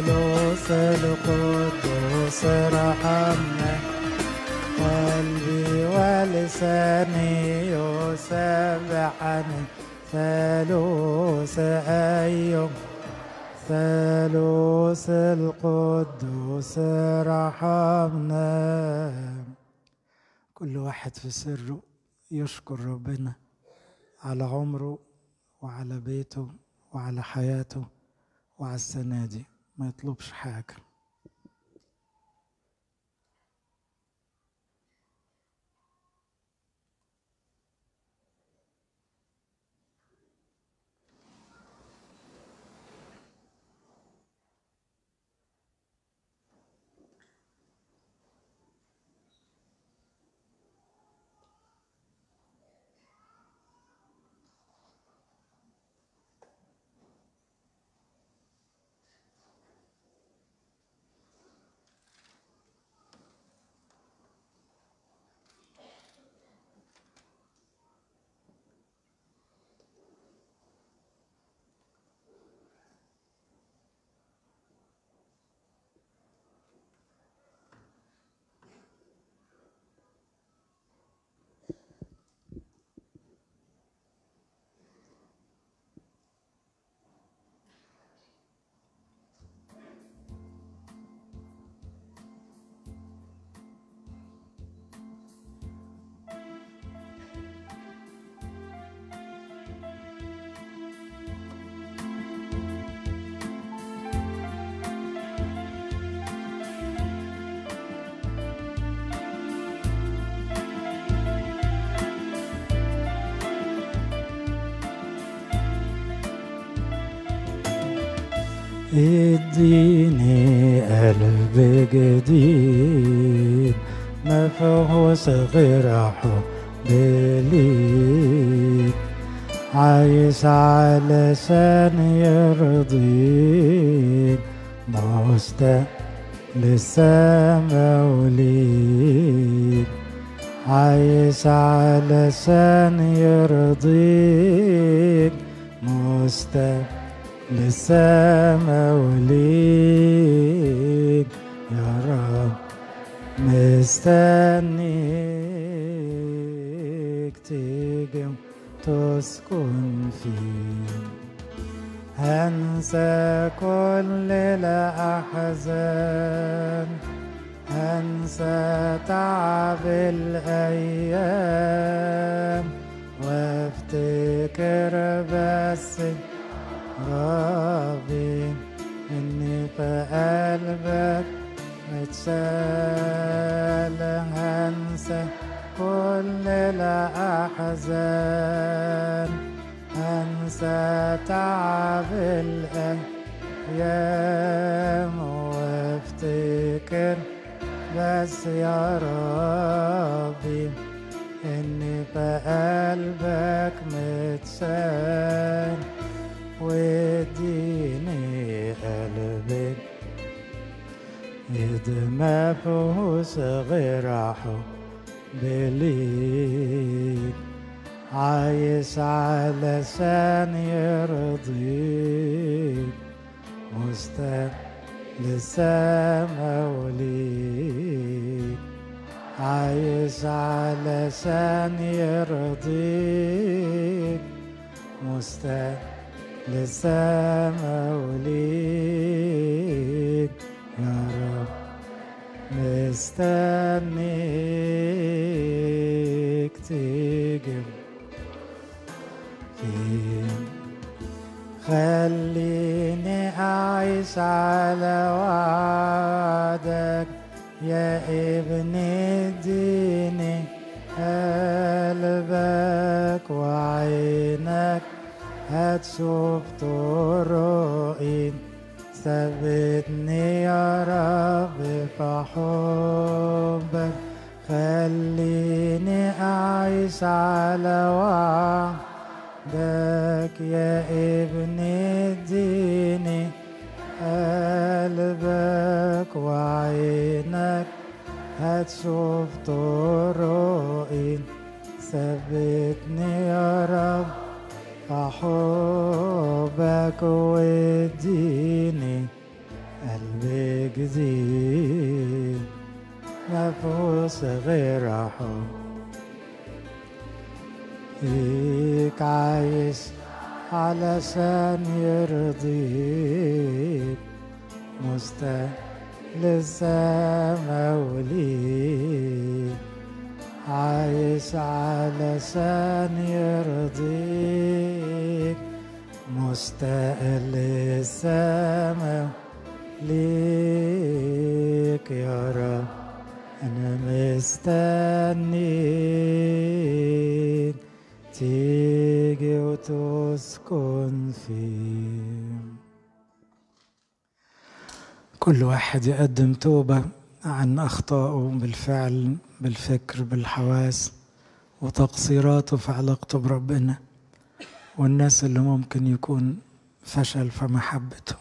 الثالوث القدوس ارحمنا. قلبي ولساني يسبحني ثالوث أيوم ثالوث القدوس ارحمنا. كل واحد في سره يشكر ربنا على عمره وعلى بيته وعلى حياته وعلى السنة دي، ما يطلبش حاجة. اديني قلب جديد مفهوس غير حب ليك، عايز على لساني يرضيك، مستاء للسما وليك، عايز على لساني يرضيك، مستاء للسما وليك يا رب، مستنيك تيجي تسكن فيه. هنسى كل الأحزان، هنسى تعب الأيام، وافتكر بس ربي إني في قلبك متشال. هنسى كل الأحزان، هنسى تعب الأيام، وافتكر بس يا ربي إني في قلبك متشال. واديني قلبك إذ ما فيهوش غير حب ليك، عايش علشان يرضيك، مشتاق للسما وليك، عايش علشان يرضيك، مشتاق للسما وليك يا رب، مستنيك تيجي فين. خليني أعيش على وعدك يا ابني، اديني قلبك وعينك هتشوف طرقي، ثبتني يا رب في حبك. خليني أعيش على وعدك يا ابني، اديني قلبك وعينك هتشوف طرقي، ثبتني يا رب فحبك. واديني قلبي جديد مفهوس غير حب ليك، عايز علشان يرضيك، مستقل لسه موليد، عايز علشان يرضيك، مستقل لسه موليك يا رب أنا مستنيك تيجي وتسكن فيه. كل واحد يقدم توبة عن أخطائه بالفعل بالفكر بالحواس وتقصيراته في علاقته بربنا، والناس اللي ممكن يكون فشل في محبته.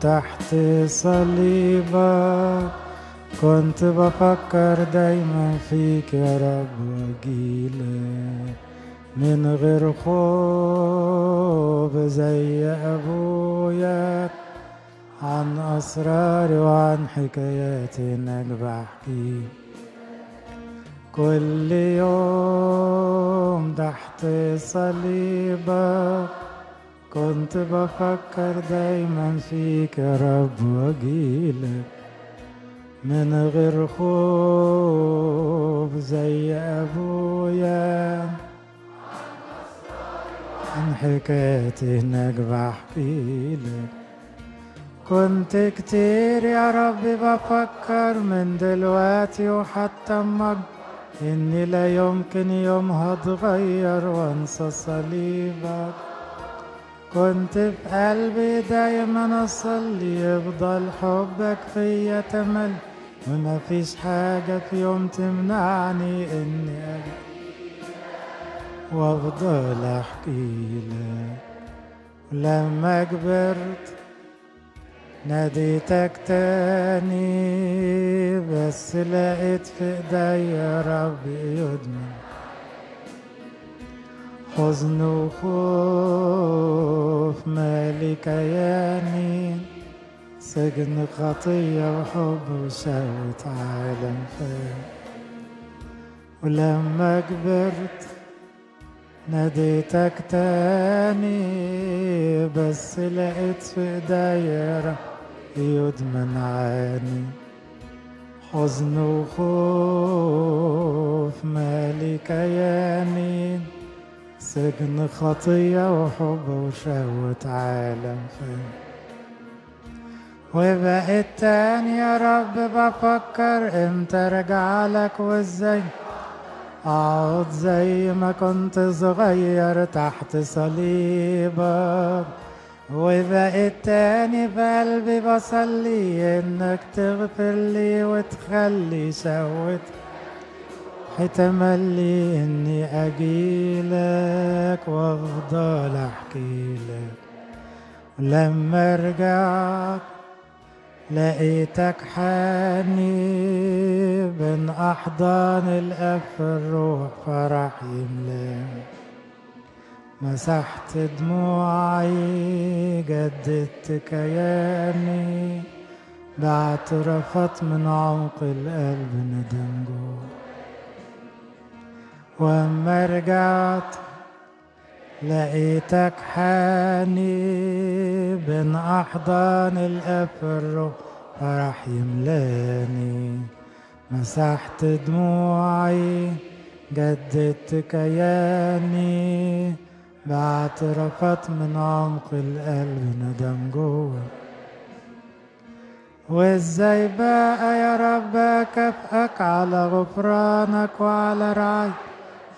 تحت صليبك كنت بفكر دايما فيك يا رب، واجيلك من غير خوف زي ابويا، عن اسراري وعن حكاياتي انك بحكي. كل يوم تحت صليبك كنت بفكر دايما فيك يا رب، واجيلك من غير خوف زي ابويا، عن حكاياتي هناك بحكيلك. كنت كتير يا رب بفكر من دلوقتي وحتى اما اني لا يمكن يوم هتغير وانسى صليبك. كنت في قلبي دايما اصلي يفضل حبك فيا تمل، ومفيش حاجه في يوم تمنعني اني اجيلك وافضل احكيلك. ولما كبرت ناديتك تاني، بس لقيت في ايديا ربي يدمي حزن وخوف مالي كياني، سجن خطية وحب وشوت عالم فات. ولما كبرت ناديتك تاني، بس لقيت في ايديا رب يدمن عاني، حزن وخوف مالي كياني، سجن خطية وحب وشهوة عالم فات. وبقيت تاني يا رب بفكر امتى ارجع لك وازاي اقعد زي ما كنت صغير تحت صليبك. وبقيت تاني بقلبي بصلي انك تغفر لي وتخلي شهوتي هتملي اني اجيلك وافضل احكيلك. ولما رجعت لقيتك حاني، بين احضان الاب الروح فرح يملاك، مسحت دموعي جددت كياني، باعترافات من عمق القلب ندم جوه. واما رجعت لقيتك حاني بين احضان الاب الروح فرح يملاني. مسحت دموعي جددت كياني باعترافات من عمق القلب ندم جوه. وازاي بقى يا رب اكافئك على غفرانك وعلى رعايتك؟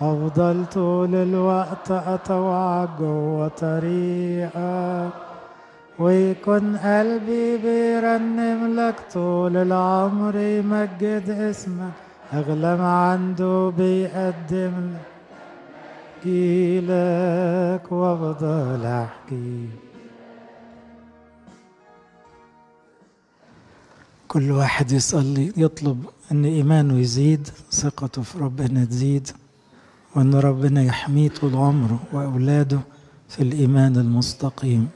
افضل طول الوقت اتوعك جوه طريقك ويكون قلبي بيرنم لك طول العمر يمجد اسمك. اغلى ما عنده بيقدم لك احكيلك وافضل احكي. كل واحد يصلي يطلب ان ايمانه يزيد، ثقته في ربنا تزيد، وان ربنا يحميه طول عمره واولاده في الايمان المستقيم.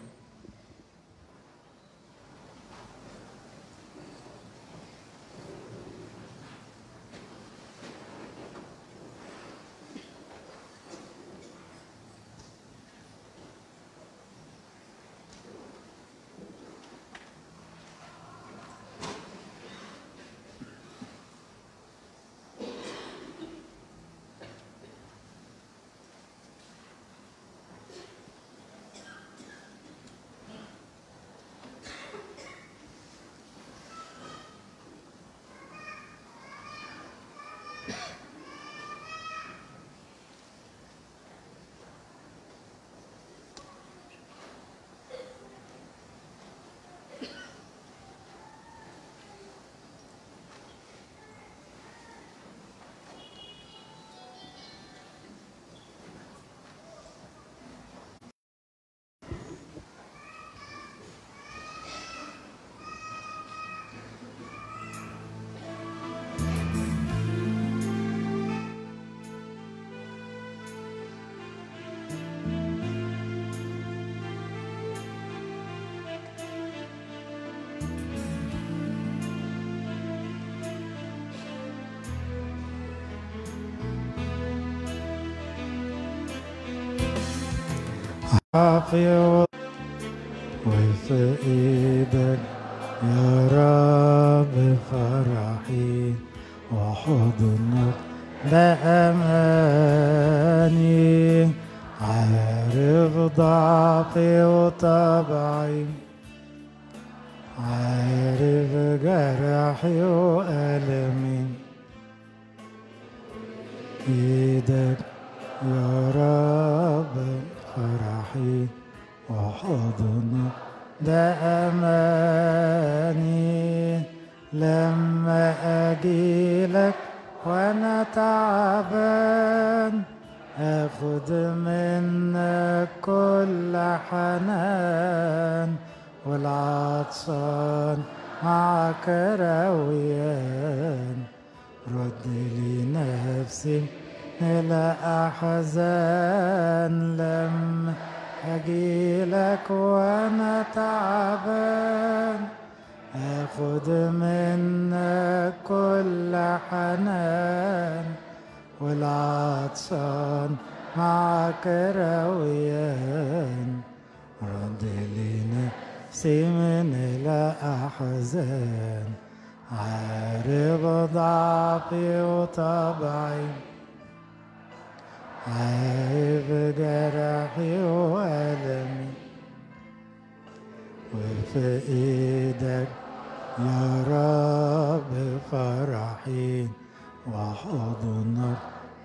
عافية وفي إيدك يا رب فرحي وحضنك ده أماني. عارف ضعفي وطبعي، عارف جرحي وألمي. إيدك يا رب فرحي وحضنك ده أماني. لما أجيلك وأنا تعبان أخد منك كل حنان، والعطشان معك رويان. رد لي نفسي إلى أحزان لما أجيلك وأنا تعبان أخد منك كل حنان، والعطشان معك رويان. رد لي نفسي من الأحزان، عارف ضعفي وطبعي، عارف جرحي وألمي. وفي إيدك يا رب فرحي وحضنك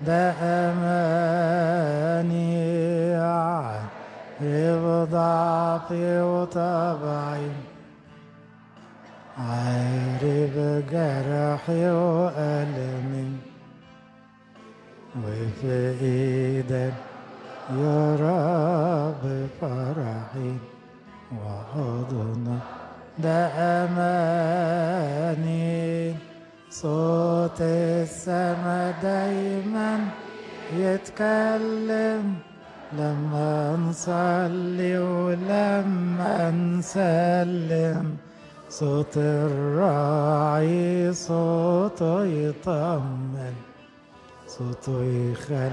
ده أماني. عارف ضعفي وطبعي، عارف جرحي وألمي. وفي إيدك يا رب فرحي وحضنك ده أماني. صوت السما دايما يتكلم لما نصلي ولما نسلم. صوت الراعي صوته يطمن، صوته يخلي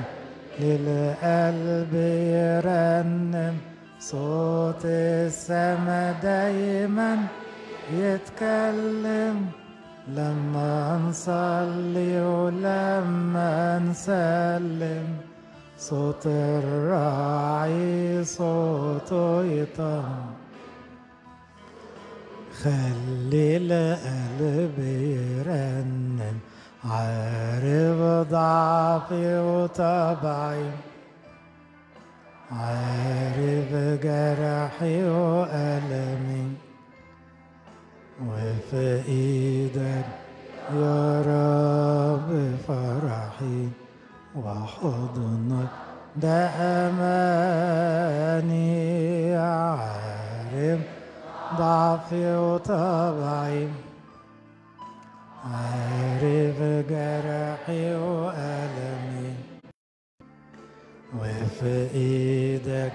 القلب يرنم، صوت السما دايما يتكلم. لما نصلي ولما نسلم صوت الراعي صوته يطمن، خلي القلب يرنم. عارف ضعفي وطبعي، عارف جرحي وألمي، وفي إيدك يا رب فرحي، وحضنك ده أماني. عارف ضعفي وطبعي، عارف جرحي وألمي، وفي إيدك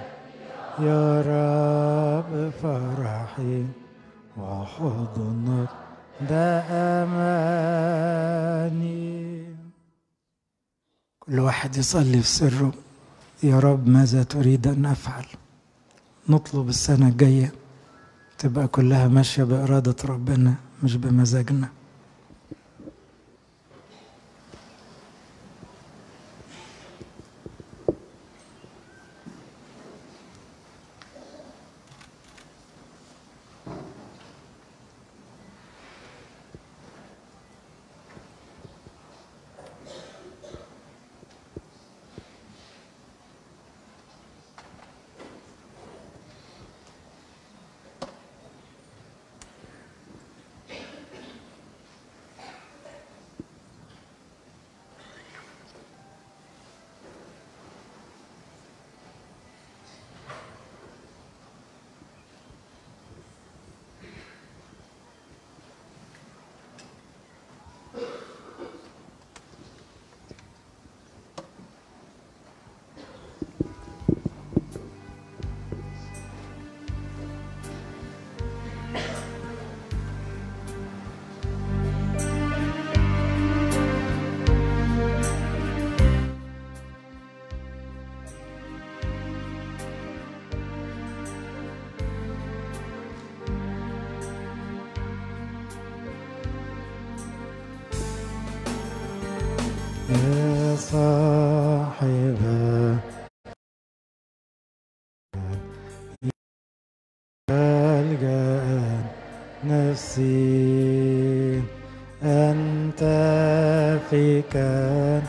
يا رب فرحي، وحضنك ده أماني. كل واحد يصلي في سره، يا رب ماذا تريد أن أفعل؟ نطلب السنة الجاية تبقى كلها ماشية بإرادة ربنا مش بمزاجنا. يا صاحب الجان نفسي، أنت في كان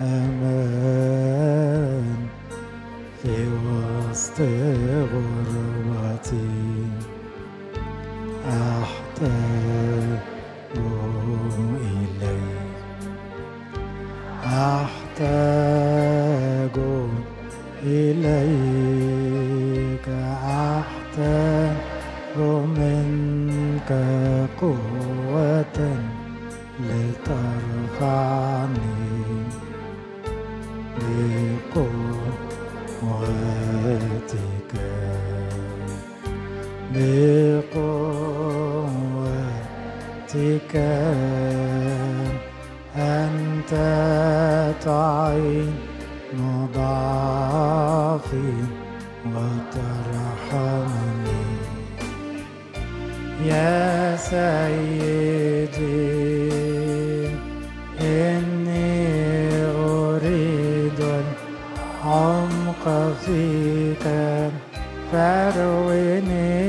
أمان في وسط غربتي. أحتاج إليك، أحتاج إليك، أحتاج منك قوة لترفعني بقوتك، بقوتك أنت تعين ضعفي وترحمني. يا سيدي إني أريد العمق فيك، فارويني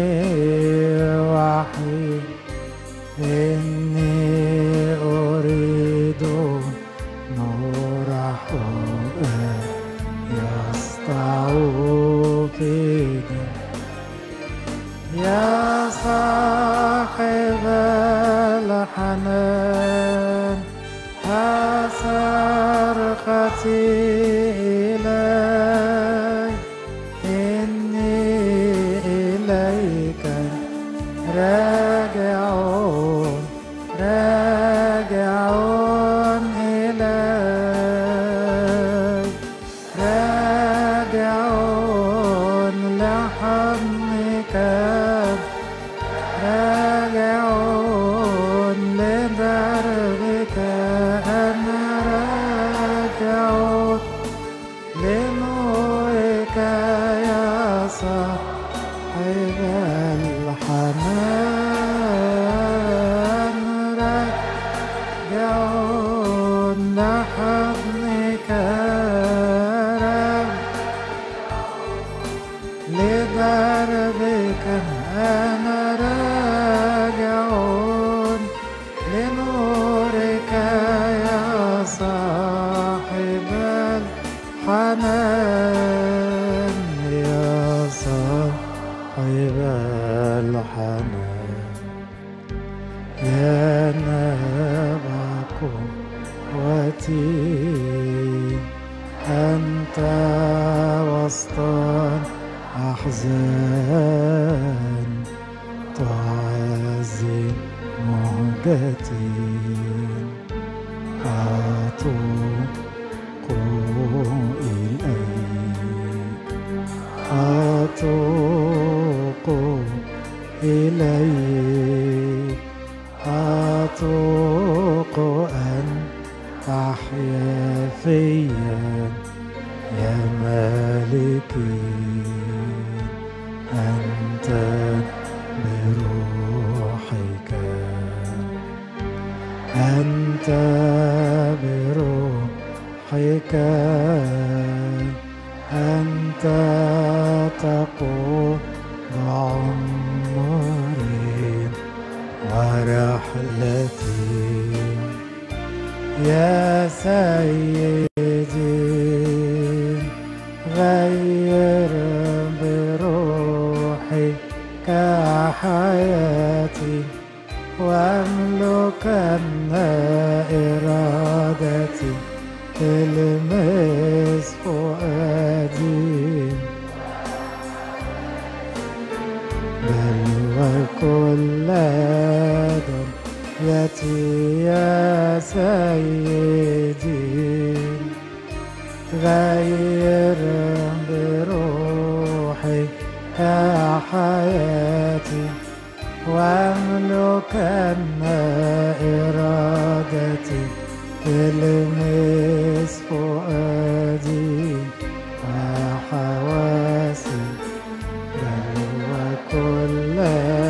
وحدي، إني أريد نور حبك يسطع في دمي. يا صاحب الحق منها سرقتي إلي، إني إليك راجع، راجع إلي، راجع لحضنك، راجع لدربك، أنا راجع لنورك يا صاحب الحنان، راجع لحضنك، راجع لدربك، أنا راجع لنورك يا صاحب الحنان، يا صاحب الحنان، يا نبع قوتي، أنت وسط أحزان، تعزي مهجتي، أتوق إليك، أتوق إليك، أتوق أن تحيا فيا يا مالكي، أنت بروحك، أنت بروحك، أنت تقود عمري ورحلتي، يا سيدي غير بروحك حياتي، واملكن إرادتي، تلمس فؤادي، بل وكل دنيتي يا سيدي، غير بروحي كحياتي، واملكن إرادتي، تلمس فؤادي وحواسي، بل وكل دنيا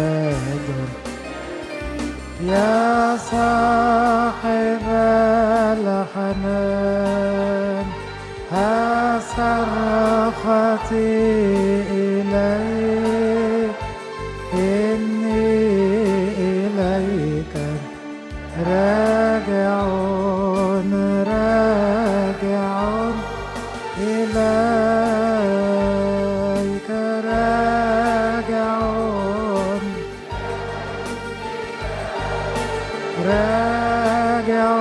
يا صاحب الحنان، ها صرختي إليك، إني إليك راجع، راجع إليك، راجع، راجع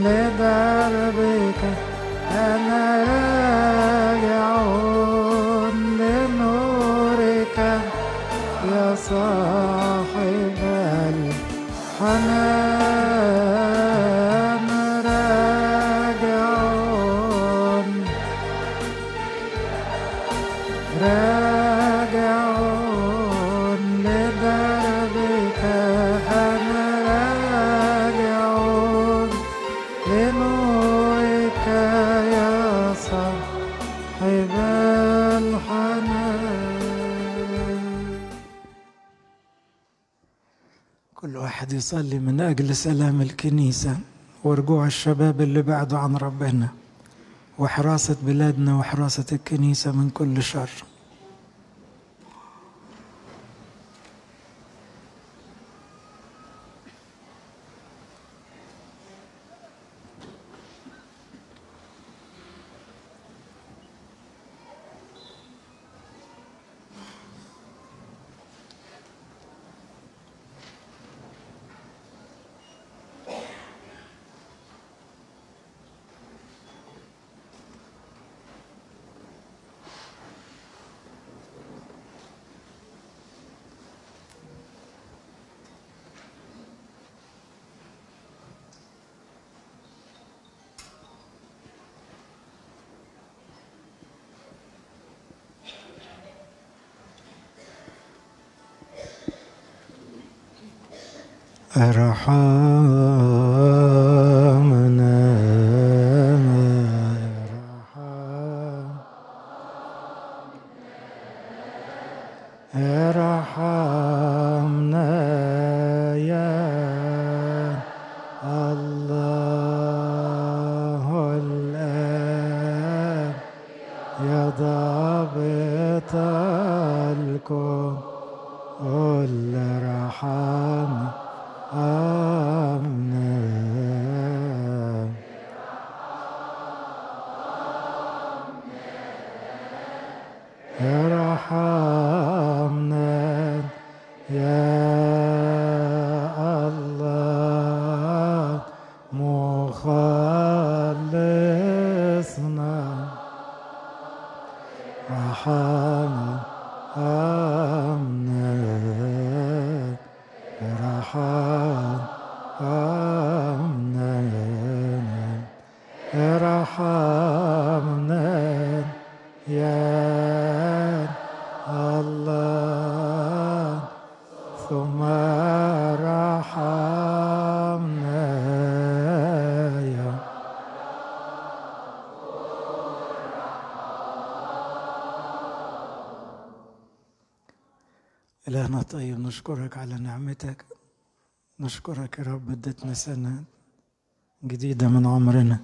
لدربك، أنا راجع لنورك يا صاحب الحنان، راجع، راجع لدربك، أنا راجع لنورك يا صاحب الحنان. كل واحد يصلي من أجل سلام الكنيسة ورجوع الشباب اللي بعدوا عن ربنا، وحراسة بلادنا وحراسة الكنيسة من كل شر. أرحامنا أرحمنا يا الله الآن يا ضابط الكون الرحمة آمنا ارحمنا يا الله مخلصنا رحمنا آمنا ارحمنا يا الله ثم رحمنا يا إلهنا طيب، نشكرك على نعمتك، نشكرك يا رب اديتنا سنة جديدة من عمرنا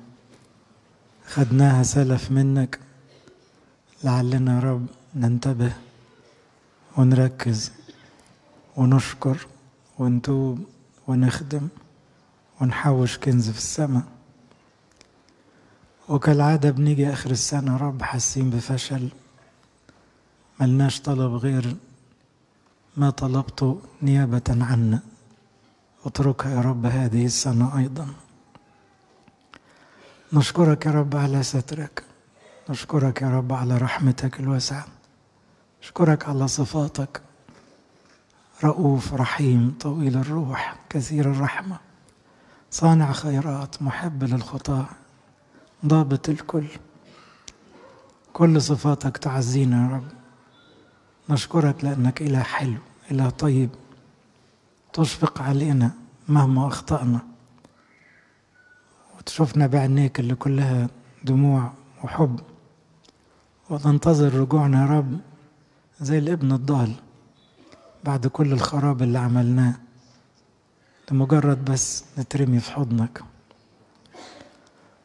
خدناها سلف منك، لعلنا يا رب ننتبه ونركز ونشكر ونتوب ونخدم ونحوش كنز في السماء. وكالعادة بنيجي آخر السنة يا رب حاسين بفشل، ملناش طلب غير ما طلبته نيابة عنا، اتركها يا رب هذه السنة أيضا. نشكرك يا رب على سترك، نشكرك يا رب على رحمتك الواسعة، نشكرك على صفاتك، رؤوف رحيم طويل الروح كثير الرحمة صانع خيرات محب للخطاة ضابط الكل، كل صفاتك تعزينا يا رب. نشكرك لأنك إله حلو، إله طيب، تشفق علينا مهما أخطأنا وتشوفنا بعينيك اللي كلها دموع وحب، وتنتظر رجوعنا يا رب زي الابن الضال بعد كل الخراب اللي عملناه لمجرد بس نترمي في حضنك.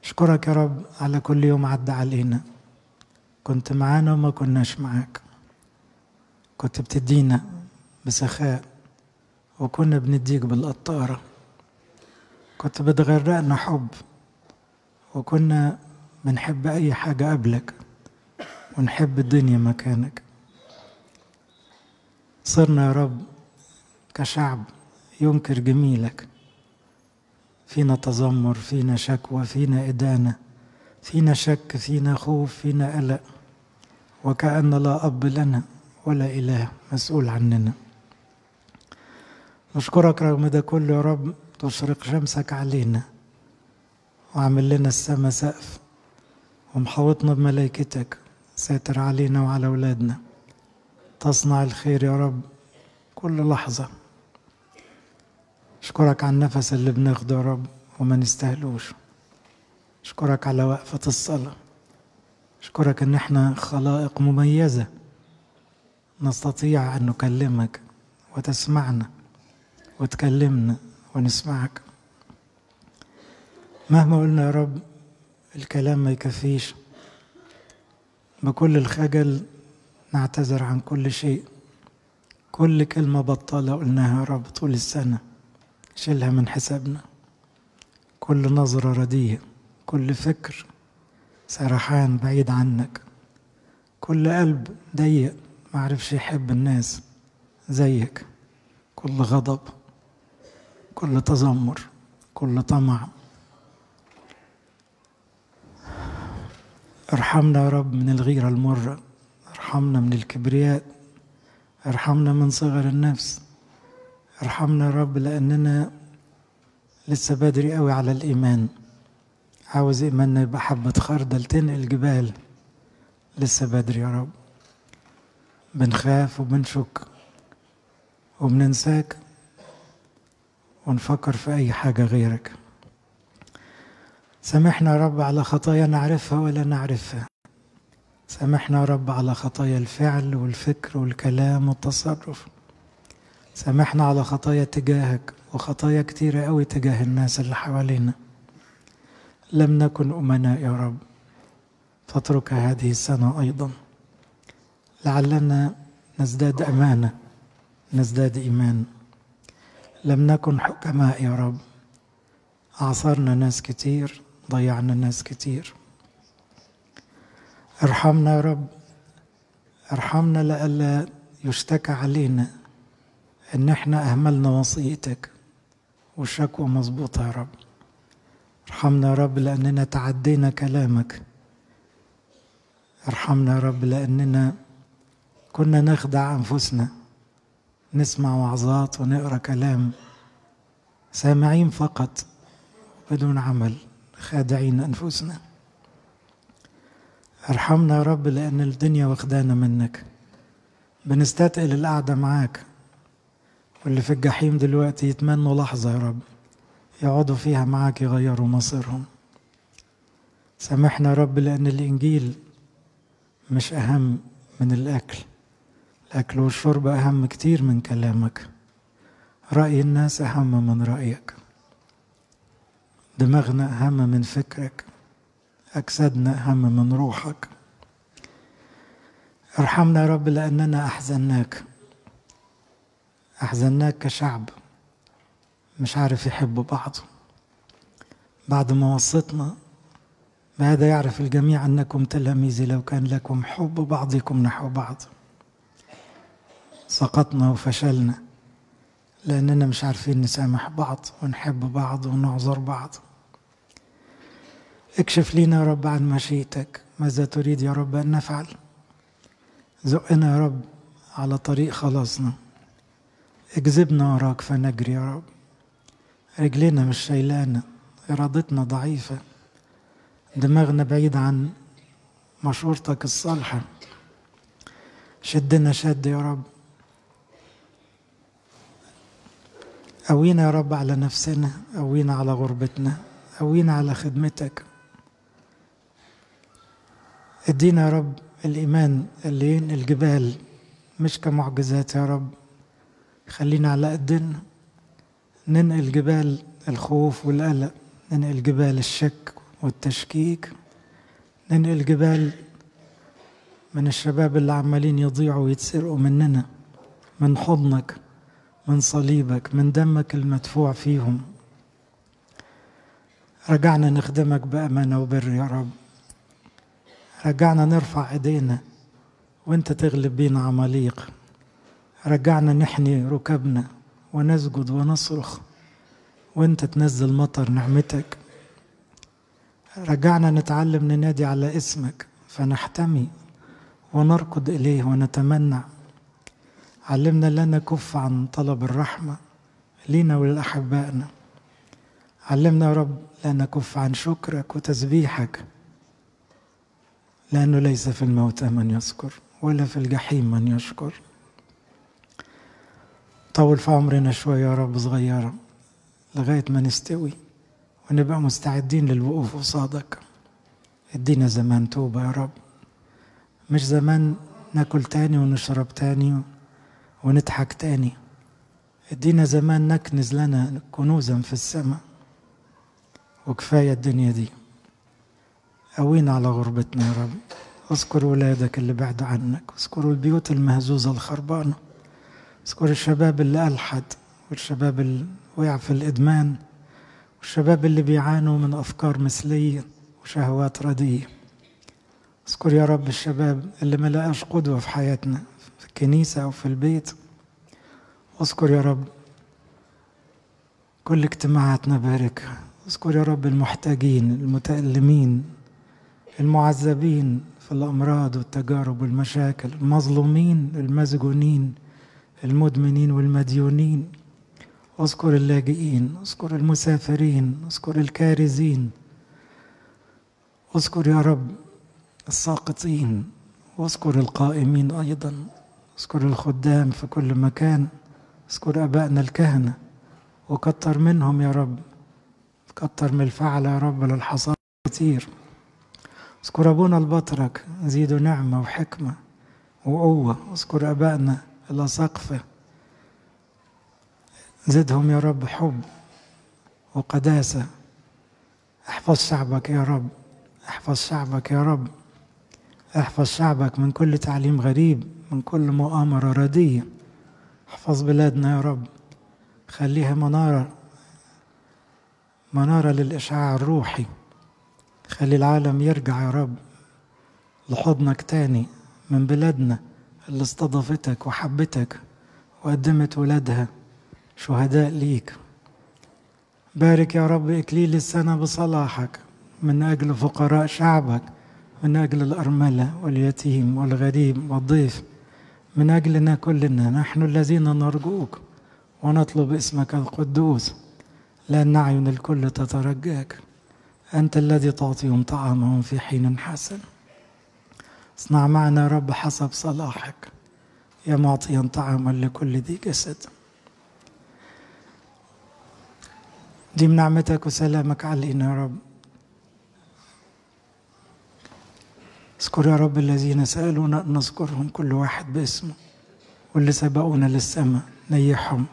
أشكرك يا رب على كل يوم عدى علينا، كنت معانا وما كناش معاك، كنت بتدينا بسخاء وكنا بنديك بالقطارة، كنت بتغرقنا حب وكنا بنحب أي حاجة قبلك ونحب الدنيا مكانك. صرنا يا رب كشعب ينكر جميلك، فينا تذمر، فينا شكوى، فينا إدانة، فينا شك، فينا خوف، فينا قلق، وكأن لا أب لنا ولا إله مسؤول عننا. نشكرك رغم ده كله يا رب تشرق شمسك علينا وعمل لنا السما سقف ومحوطنا بملائكتك، ساتر علينا وعلى أولادنا، تصنع الخير يا رب كل لحظة. أشكرك على النفس اللي بناخده يا رب وما نستاهلوش، أشكرك على وقفة الصلاة، أشكرك إن إحنا خلائق مميزة نستطيع أن نكلمك وتسمعنا وتكلمنا ونسمعك. مهما قلنا يا رب الكلام ما يكفيش، بكل الخجل نعتذر عن كل شيء، كل كلمة بطالة قلناها يا رب طول السنة شيلها من حسابنا، كل نظرة رديئة، كل فكر سرحان بعيد عنك، كل قلب ضيق معرفش يحب الناس زيك، كل غضب، كل تذمر، كل طمع. ارحمنا يا رب من الغيرة المرة، ارحمنا من الكبرياء، ارحمنا من صغر النفس، ارحمنا يا رب لأننا لسه بدري قوي على الإيمان، عاوز إيماننا يبقى حبة خردل تنقل جبال، لسه بدري يا رب، بنخاف وبنشك وبننساك ونفكر في أي حاجة غيرك. سامحنا يا رب على خطايا نعرفها ولا نعرفها. سامحنا يا رب على خطايا الفعل والفكر والكلام والتصرف. سامحنا على خطايا تجاهك وخطايا كتيرة قوي تجاه الناس اللي حوالينا. لم نكن أمناء يا رب، فاترك هذه السنة أيضا لعلنا نزداد أمانة، نزداد إيمان. لم نكن حكماء يا رب، أعصرنا ناس كتير، ضيعنا ناس كتير. ارحمنا يا رب، ارحمنا لئلا يشتكى علينا إن احنا أهملنا وصيتك والشكوى مظبوطة يا رب. ارحمنا يا رب لأننا تعدينا كلامك. ارحمنا يا رب لأننا كنا نخدع أنفسنا، نسمع وعظات ونقرأ كلام، سامعين فقط بدون عمل، خادعين أنفسنا. ارحمنا يا رب لأن الدنيا واخدانا منك، بنستثقل القعدة معاك، واللي في الجحيم دلوقتي يتمنوا لحظة يا رب يقعدوا فيها معاك يغيروا مصيرهم. سامحنا يا رب لأن الإنجيل مش أهم من الأكل، الأكل والشرب أهم كتير من كلامك، رأي الناس أهم من رأيك، دماغنا أهم من فكرك، أجسادنا أهم من روحك. ارحمنا يا رب لأننا أحزناك، أحزناك كشعب مش عارف يحب بعضه. بعد ما وصتنا ماذا يعرف الجميع أنكم تلاميذي لو كان لكم حب بعضكم نحو بعض. سقطنا وفشلنا لأننا مش عارفين نسامح بعض ونحب بعض ونعذر بعض. اكشف لينا يا رب عن مشيئتك، ماذا تريد يا رب أن نفعل؟ زقنا يا رب على طريق خلاصنا، اجذبنا وراك فنجري يا رب. رجلنا مش شايلانا، إرادتنا ضعيفة، دماغنا بعيد عن مشورتك الصالحة. شدنا شد يا رب، قوينا يا رب على نفسنا، قوينا على غربتنا، قوينا على خدمتك. ادينا يا رب الإيمان اللي ينقل الجبال، مش كمعجزات يا رب، خلينا على قدنا ننقل جبال الخوف والقلق، ننقل جبال الشك والتشكيك، ننقل جبال من الشباب اللي عمالين يضيعوا ويتسرقوا مننا، من حضنك، من صليبك، من دمك المدفوع فيهم. رجعنا نخدمك بأمانة وبر يا رب، رجعنا نرفع ايدينا وانت تغلب بينا عماليق، رجعنا نحني ركبنا ونسجد ونصرخ وانت تنزل مطر نعمتك، رجعنا نتعلم ننادي على اسمك فنحتمي ونركض إليه ونتمنع. علمنا لا نكف عن طلب الرحمة لينا ولأحبائنا. علمنا يا رب لا نكف عن شكرك وتسبيحك، لأنه ليس في الموت من يذكر ولا في الجحيم من يشكر. طول في عمرنا شوية يا رب صغيرة لغاية ما نستوي ونبقى مستعدين للوقوف قصادك. ادينا زمان توبة يا رب، مش زمان ناكل تاني ونشرب تاني ونضحك تاني. ادينا زمان نكنز لنا كنوزا في السماء، وكفاية الدنيا دي. قوينا على غربتنا يا رب، اذكر ولادك اللي بعدوا عنك، اذكروا البيوت المهزوزة الخربانة، اذكر الشباب اللي ألحد والشباب اللي وقع في الإدمان والشباب اللي بيعانوا من أفكار مثلية وشهوات ردية. اذكر يا رب الشباب اللي ما لقاش قدوة في حياتنا في الكنيسة أو في البيت. اذكر يا رب كل اجتماعاتنا بارك. اذكر يا رب المحتاجين، المتألمين، المعذبين في الأمراض والتجارب والمشاكل، المظلومين، المسجونين، المدمنين والمديونين. اذكر اللاجئين، اذكر المسافرين، اذكر الكارزين. اذكر يا رب الساقطين، واذكر القائمين أيضا. اذكر الخدام في كل مكان، اذكر آبائنا الكهنة، وكتر منهم يا رب، كتر من الفعل يا رب للحصاد كتير. اذكر أبونا البطرك زيدوا نعمة وحكمة وقوة، اذكر أبائنا الأساقفة زدهم يا رب حب وقداسة. احفظ شعبك يا رب، احفظ شعبك يا رب، احفظ شعبك من كل تعليم غريب، من كل مؤامرة ردية. احفظ بلادنا يا رب، خليها منارة، منارة للإشعاع الروحي. خلي العالم يرجع يا رب لحضنك تاني، من بلادنا اللي استضافتك وحبتك وقدمت ولادها شهداء ليك. بارك يا رب إكليل السنة بصلاحك من أجل فقراء شعبك، من أجل الأرملة واليتيم والغريب والضيف، من أجلنا كلنا نحن الذين نرجوك ونطلب اسمك القدوس، لأن أعين الكل تترجاك. أنت الذي تعطيهم طعامهم في حين حسن. اصنع معنا يا رب حسب صلاحك يا معطيا طعاما لكل ذي جسد. دي من نعمتك وسلامك علينا يا رب. اذكر يا رب الذين سألونا أن نذكرهم كل واحد باسمه، واللي سبقونا للسماء نيحهم،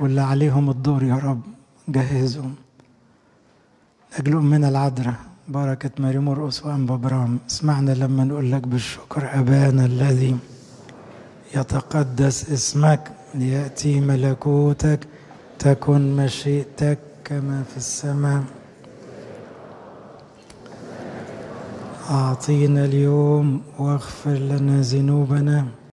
واللي عليهم الدور يا رب جهزهم. أجل أمنا العذراء بركة ماري مرقس وأنبا برام، اسمعنا لما نقول لك بالشكر أبانا الذي يتقدس اسمك، ليأتي ملكوتك، تكن مشيئتك كما في السماء. أعطينا اليوم واغفر لنا ذنوبنا